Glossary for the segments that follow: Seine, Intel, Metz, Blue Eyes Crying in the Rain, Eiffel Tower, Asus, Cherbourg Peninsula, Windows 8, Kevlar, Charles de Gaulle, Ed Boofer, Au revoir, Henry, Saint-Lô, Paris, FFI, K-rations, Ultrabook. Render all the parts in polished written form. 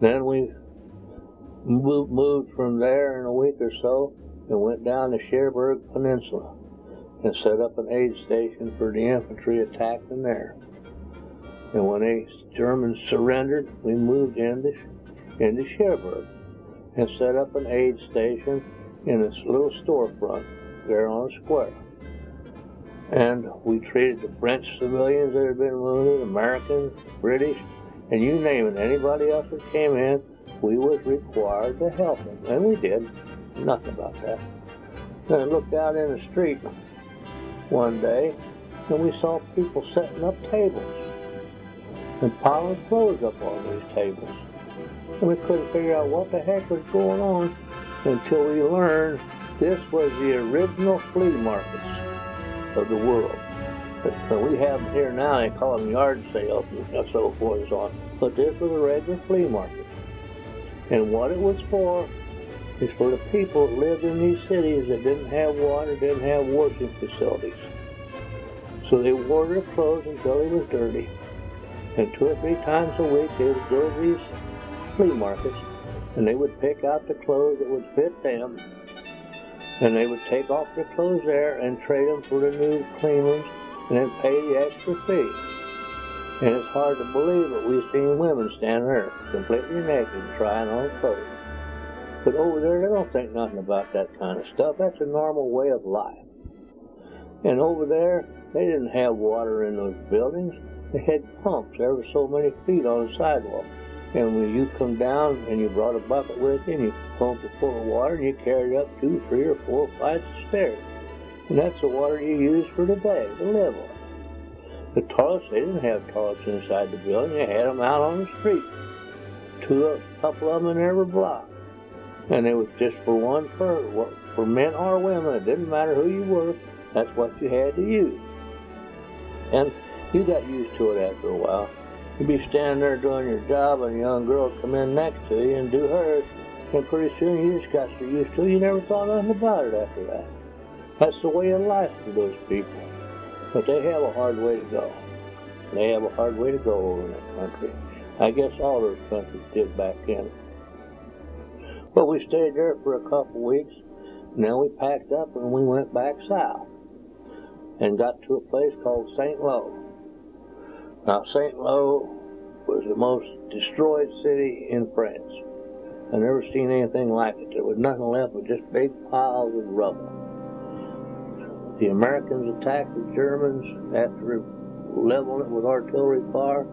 Then we moved from there in a week or so and went down the Cherbourg Peninsula and set up an aid station for the infantry attacking there. And when the Germans surrendered, we moved into Cherbourg and set up an aid station in this little storefront there on the square. And we treated the French civilians that had been wounded, Americans, British, and you name it, anybody else that came in, we was required to help them. And we did. Nothing about that. Then I looked out in the street one day, and we saw people setting up tables and piling clothes up on these tables. And we couldn't figure out what the heck was going on until we learned this was the original flea markets of the world. So we have them here now, they call them yard sales and so forth and so on. But this was a regular flea market. And what it was for is for the people that lived in these cities that didn't have water, didn't have washing facilities. So they wore their clothes until they was dirty. And 2 or 3 times a week they would go to these flea markets and they would pick out the clothes that would fit them, and they would take off their clothes there and trade them for the new clean ones and then pay the extra fee. And it's hard to believe that we've seen women stand there completely naked trying on clothes. But over there, they don't think nothing about that kind of stuff. That's a normal way of life. And over there, they didn't have water in those buildings. They had pumps every so many feet on the sidewalk. And when you come down and you brought a bucket with you and you pumped it full of water and you carried it up 2, 3, or 4 flights of stairs. And that's the water you use for the day, to live on. The toilets, they didn't have toilets inside the building. They had them out on the street. A couple of them in every block. And it was just for one person, for men or women. It didn't matter who you were. That's what you had to use. And you got used to it after a while. You'd be standing there doing your job and a young girl would come in next to you and do hers. And pretty soon you just got so used to it. You never thought nothing about it after that. That's the way of life for those people. But they have a hard way to go. They have a hard way to go over in that country. I guess all those countries did back then. But we stayed there for a couple weeks, and then we packed up and we went back south and got to a place called Saint-Lô. Now Saint-Lô was the most destroyed city in France. I never seen anything like it. There was nothing left but just big piles of rubble. The Americans attacked the Germans after leveling it with artillery fire,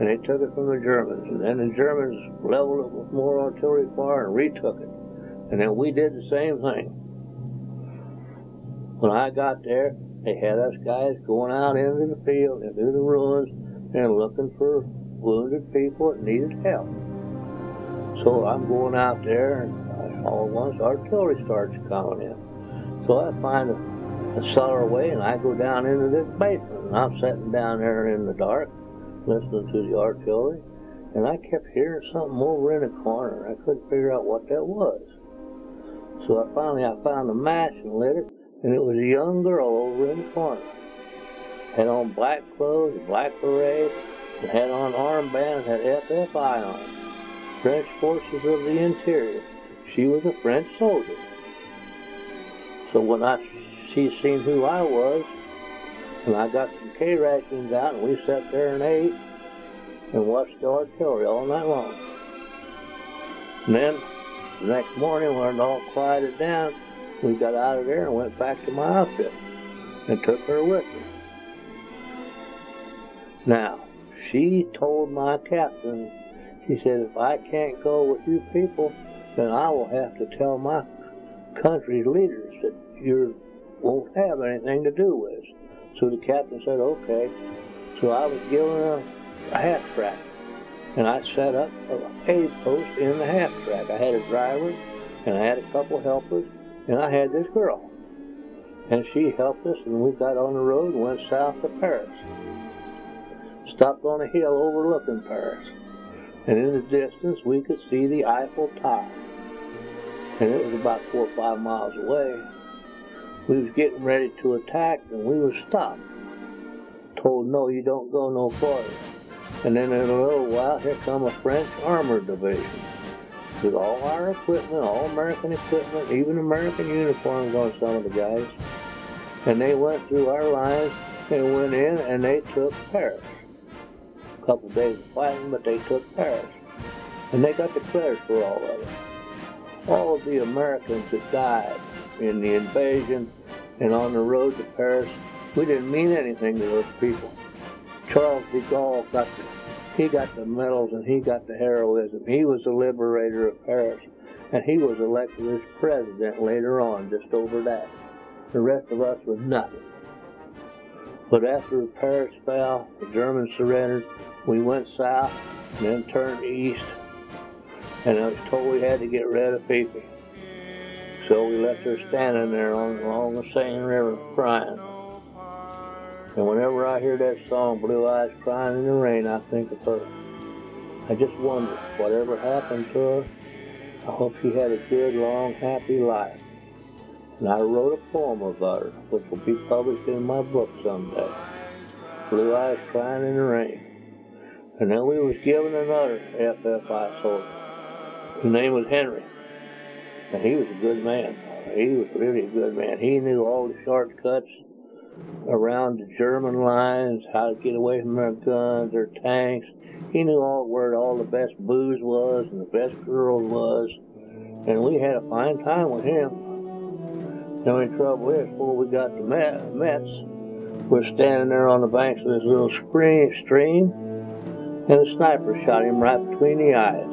and they took it from the Germans. And then the Germans leveled it with more artillery fire and retook it. And then we did the same thing. When I got there, they had us guys going out into the field and through the ruins and looking for wounded people that needed help. So I'm going out there, and all at once artillery starts coming in. So I find a cellar away, and I go down into this basement, and I'm sitting down there in the dark listening to the artillery, and I kept hearing something over in the corner. I couldn't figure out what that was. So I finally found a match and lit it, and it was a young girl over in the corner. Had on black clothes, black berets, and had on armbands, had FFI on it, French Forces of the Interior. She was a French soldier. So when she seen who I was, and I got some K-rations out, and we sat there and ate and watched the artillery all night long. And then the next morning, when it all quieted down, we got out of there and went back to my outfit and took her with me. Now, she told my captain, she said, if I can't go with you people, then I will have to tell my country's leaders that you're won't have anything to do with. So the captain said, okay. So I was given a half track, and I set up an aid post in the half track. I had a driver, and I had a couple helpers, and I had this girl. And she helped us, and we got on the road and went south to Paris. Stopped on a hill overlooking Paris, and in the distance we could see the Eiffel Tower. And it was about 4 or 5 miles away. We was getting ready to attack, and we was stopped. Told, no, you don't go no farther. And then in a little while, here come a French armored division with all our equipment, all American equipment, even American uniforms on some of the guys. And they went through our lines and went in and they took Paris. A couple of days of fighting, but they took Paris. And they got the credit for all of it. All of the Americans that died in the invasion and on the road to Paris, we didn't mean anything to those people. Charles de Gaulle got the medals and he got the heroism. He was the liberator of Paris, and he was elected as president later on, just over that. The rest of us was nothing. But after Paris fell, the Germans surrendered, we went south and then turned east, and I was told we had to get rid of people. So we left her standing there along the Seine River crying. And whenever I hear that song, Blue Eyes Crying in the Rain, I think of her. I just wonder, whatever happened to her, I hope she had a good, long, happy life. And I wrote a poem about her, which will be published in my book someday, Blue Eyes Crying in the Rain. And then we was given another FFI soldier. His name was Henry, and he was a good man. He was really a good man. He knew all the shortcuts around the German lines, how to get away from their guns, their tanks. He knew where all the best booze was and the best girls was, and we had a fine time with him. The only trouble is, before we got to Metz, we're standing there on the banks of this little stream, and a sniper shot him right between the eyes.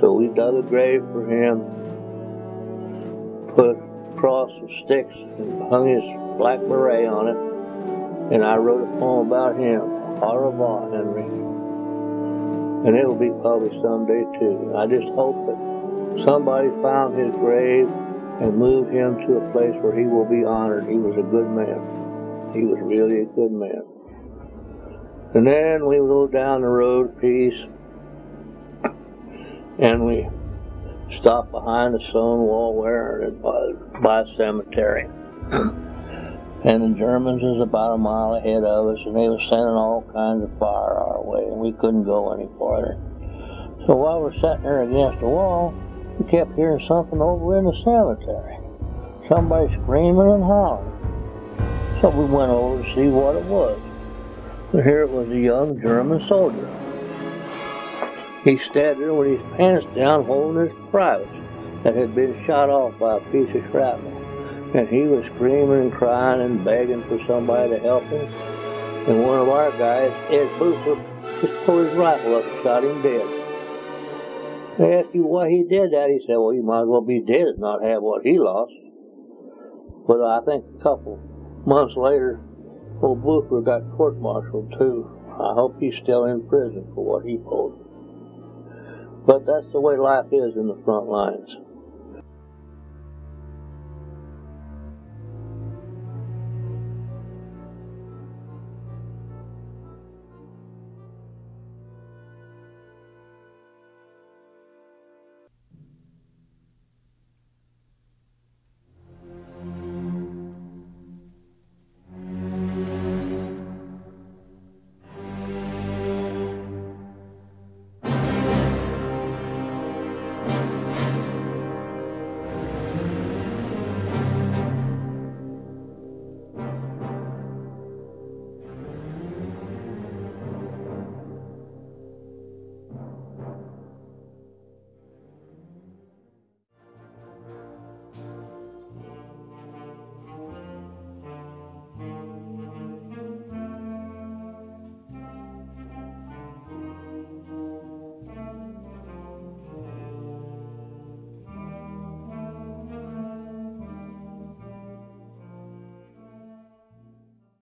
So we dug a grave for him, put a cross of sticks, and hung his black beret on it, and I wrote a poem about him, Au revoir, Henry. And it will be published someday too. I just hope that somebody found his grave and moved him to a place where he will be honored. He was a good man. He was really a good man. And then we go down the road a piece, and we stop behind a stone wall there by a cemetery. And the Germans was about a mile ahead of us, and they were sending all kinds of fire our way, and we couldn't go any farther. So while we're sitting there against the wall, we kept hearing something over in the cemetery. Somebody screaming and hollering. So we went over to see what it was. But here it was a young German soldier. He stood there with his pants down holding his privates that had been shot off by a piece of shrapnel. And he was screaming and crying and begging for somebody to help him. And one of our guys, Ed Boofer, just pulled his rifle up and shot him dead. They asked you why he did that. He said, well, you might as well be dead and not have what he lost. But I think a couple months later, old Boofer got court-martialed too. I hope he's still in prison for what he pulled. But that's the way life is in the front lines.